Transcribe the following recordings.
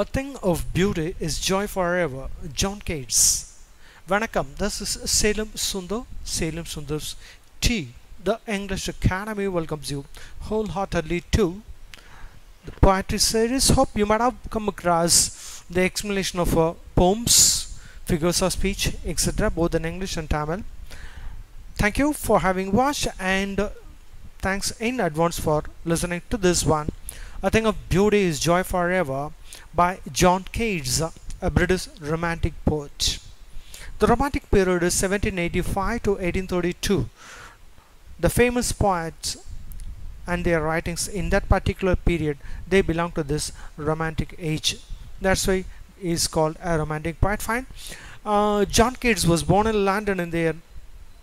A thing of beauty is joy forever. John Keats. Vanakkam, this is Salem Sundar. Salem Sundar's tea. The English Academy welcomes you wholeheartedly to the poetry series. Hope you might have come across the explanation of poems, figures of speech, etc., both in English and Tamil. Thank you for having watched, and thanks in advance for listening to this one. A Thing of Beauty is Joy Forever by John Keats, a British romantic poet. The romantic period is 1785 to 1832. The famous poets and their writings in that particular period, they belong to this romantic age. That's why he is called a romantic poet. Fine. John Keats was born in London in the year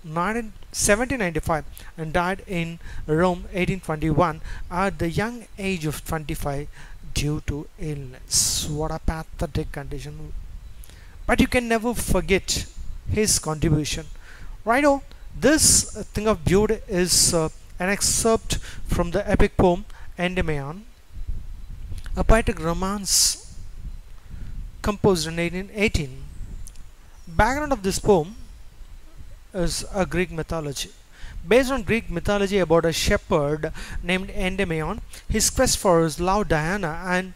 1795 and died in Rome 1821 at the young age of 25 due to illness. What a pathetic condition. But you can never forget his contribution. Righto, this Thing of Beauty is an excerpt from the epic poem Endymion, a poetic romance composed in 1818. Background of this poem is a Greek mythology. Based on Greek mythology about a shepherd named Endymion, his quest for his love Diana, and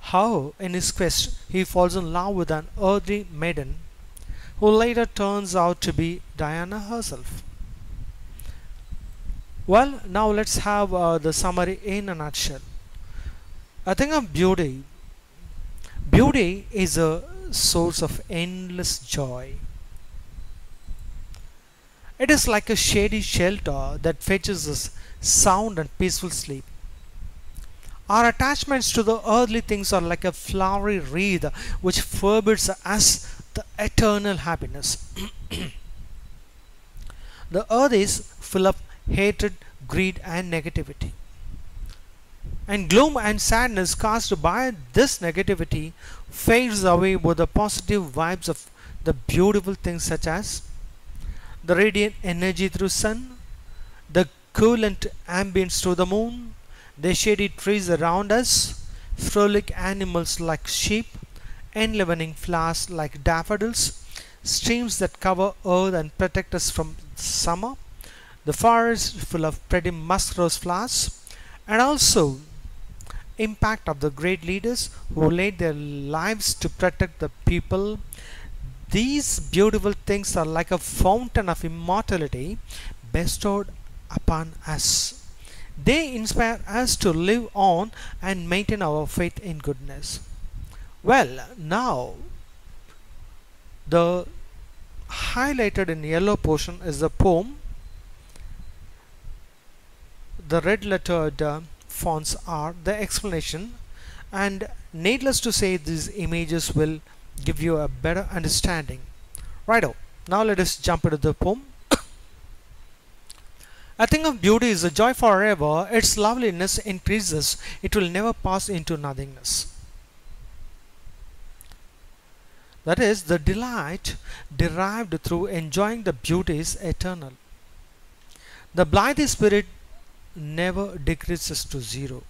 how in his quest he falls in love with an earthly maiden who later turns out to be Diana herself. Well, now let's have the summary in a nutshell. A thing of beauty. Beauty is a source of endless joy. It is like a shady shelter that fetches us sound and peaceful sleep. Our attachments to the earthly things are like a flowery wreath which forbids us the eternal happiness. The earth is full of hatred, greed and negativity. And gloom and sadness caused by this negativity fades away with the positive vibes of the beautiful things such as the radiant energy through sun, the coolant ambience through the moon, the shady trees around us, frolic animals like sheep, enlivening flowers like daffodils, streams that cover earth and protect us from summer, the forest full of pretty musk rose flowers, and also impact of the great leaders who laid their lives to protect the people. These beautiful things are like a fountain of immortality bestowed upon us. They inspire us to live on and maintain our faith in goodness. Well, now the highlighted in yellow portion is the poem. The red lettered fonts are the explanation, and needless to say, these images will give you a better understanding. Righto, now let us jump into the poem. A thing of beauty is a joy forever. Its loveliness increases. It will never pass into nothingness. That is, the delight derived through enjoying the beauty is eternal. The blithe spirit never decreases to zero.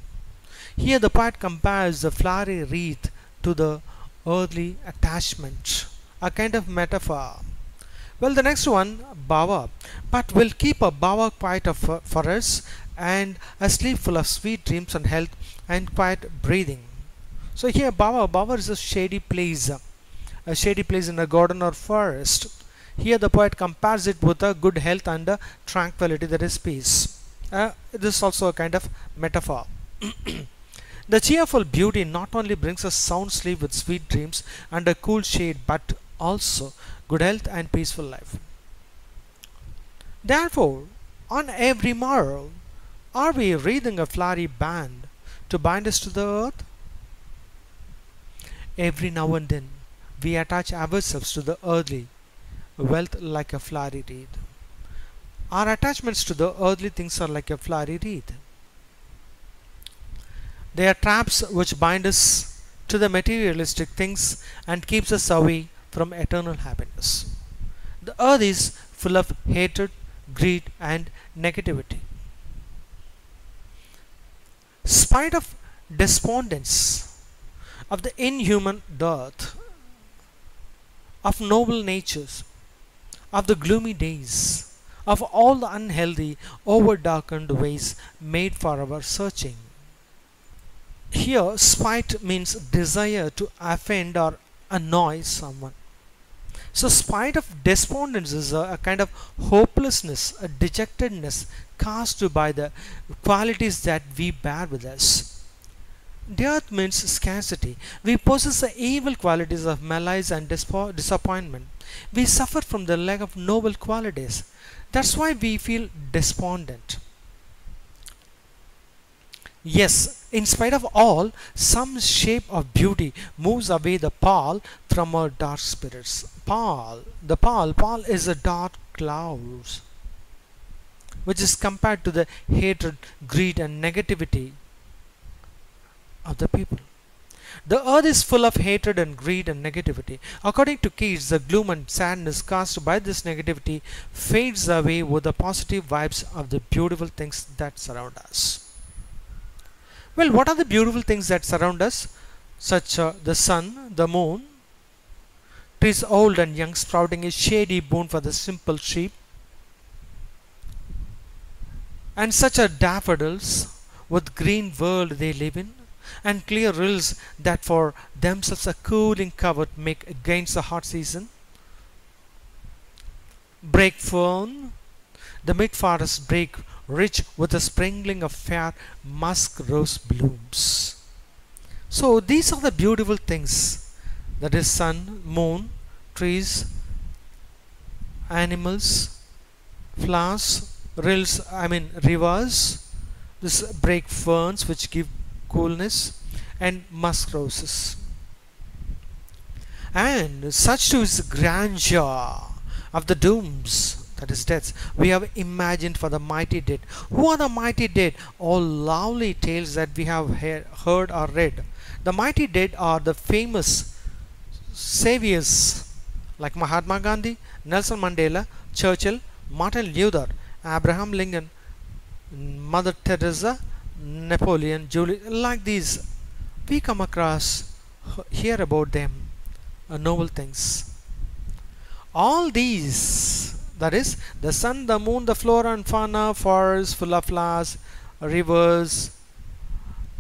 Here the poet compares the flowery wreath to the earthly attachment, a kind of metaphor. Well, the next one, bhava. But we'll keep a bhava quiet for us, and a sleep full of sweet dreams and health and quiet breathing. So here bhava is a shady place in a garden or forest. Here the poet compares it with a good health and a tranquility, that is peace. This is also a kind of metaphor. The cheerful beauty not only brings us sound sleep with sweet dreams and a cool shade, but also good health and peaceful life. Therefore, on every morrow, are we wreathing a flowery band to bind us to the earth? Every now and then, we attach ourselves to the earthly wealth like a flowery wreath. Our attachments to the earthly things are like a flowery wreath. They are traps which bind us to the materialistic things and keeps us away from eternal happiness. The earth is full of hatred, greed and negativity. Spite of despondence, of the inhuman dearth, of noble natures, of the gloomy days, of all the unhealthy, over-darkened ways made for our searching. Here, spite means desire to offend or annoy someone. So spite of despondence is a kind of hopelessness, a dejectedness caused by the qualities that we bear with us. Dearth means scarcity. We possess the evil qualities of malice and disappointment. We suffer from the lack of noble qualities. That's why we feel despondent. Yes, in spite of all, some shape of beauty moves away the pall from our dark spirits. Pall is a dark cloud, which is compared to the hatred, greed and negativity of the people. The earth is full of hatred and greed and negativity. According to Keats, the gloom and sadness caused by this negativity fades away with the positive vibes of the beautiful things that surround us. Well, what are the beautiful things that surround us? Such the sun, the moon, trees old and young sprouting a shady boon for the simple sheep, and such are daffodils, with green world they live in, and clear rills that for themselves a cooling covert make against the hot season. Brake fern, the mid-forest brake, rich with a sprinkling of fair musk rose blooms. So these are the beautiful things, that is sun, moon, trees, animals, flowers, rills, rivers, this brake ferns which give coolness, and musk roses. And such too is the grandeur of the dooms, that is death, we have imagined for the mighty dead. Who are the mighty dead? All lovely tales that we have heard or read. The mighty dead are the famous saviors like Mahatma Gandhi, Nelson Mandela, Churchill, Martin Luther, Abraham Lincoln, Mother Teresa, Napoleon, Julius. Like these, we come across, hear about them, noble things. All these, that is the sun, the moon, the flora and fauna, forests full of flowers, rivers,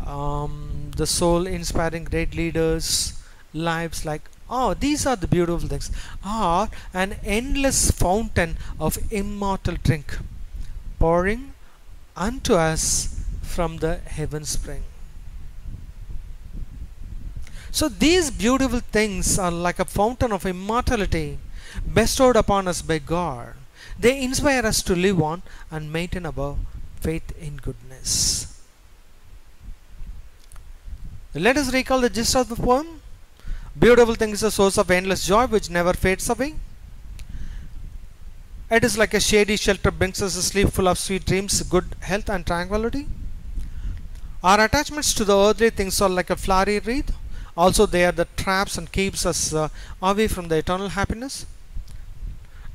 the soul inspiring great leaders, lives like, oh, these are the beautiful things, are an endless fountain of immortal drink, pouring unto us from the heaven spring. So these beautiful things are like a fountain of immortality, bestowed upon us by God. They inspire us to live on and maintain our faith in goodness. Let us recall the gist of the poem. Beautiful thing is a source of endless joy which never fades away. It is like a shady shelter, brings us a sleep full of sweet dreams, good health and tranquility. Our attachments to the earthly things are like a flowery wreath. Also they are the traps and keeps us away from the eternal happiness.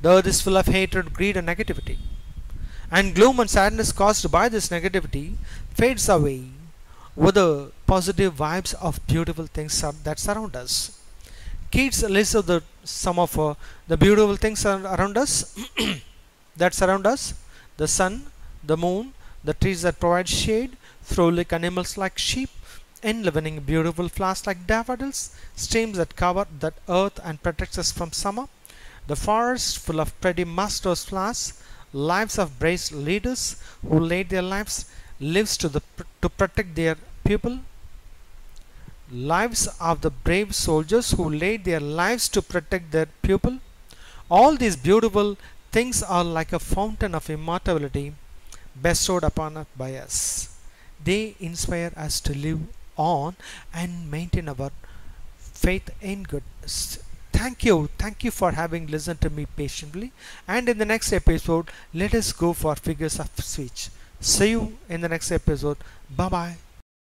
The earth is full of hatred, greed and negativity. And gloom and sadness caused by this negativity fades away with the positive vibes of beautiful things that surround us. Keats lists some of the beautiful things around us that surround us. The sun, the moon, the trees that provide shade, frolic animals like sheep, enlivening beautiful flowers like daffodils, streams that cover the earth and protect us from summer, the forest full of pretty musk rose flowers, lives of brave leaders who laid their lives to protect their people, lives of the brave soldiers who laid their lives to protect their people. All these beautiful things are like a fountain of immortality bestowed upon us by us. They inspire us to live on and maintain our faith in goodness. Thank you for having listened to me patiently, and in the next episode let us go for figures of speech. See you in the next episode. Bye bye.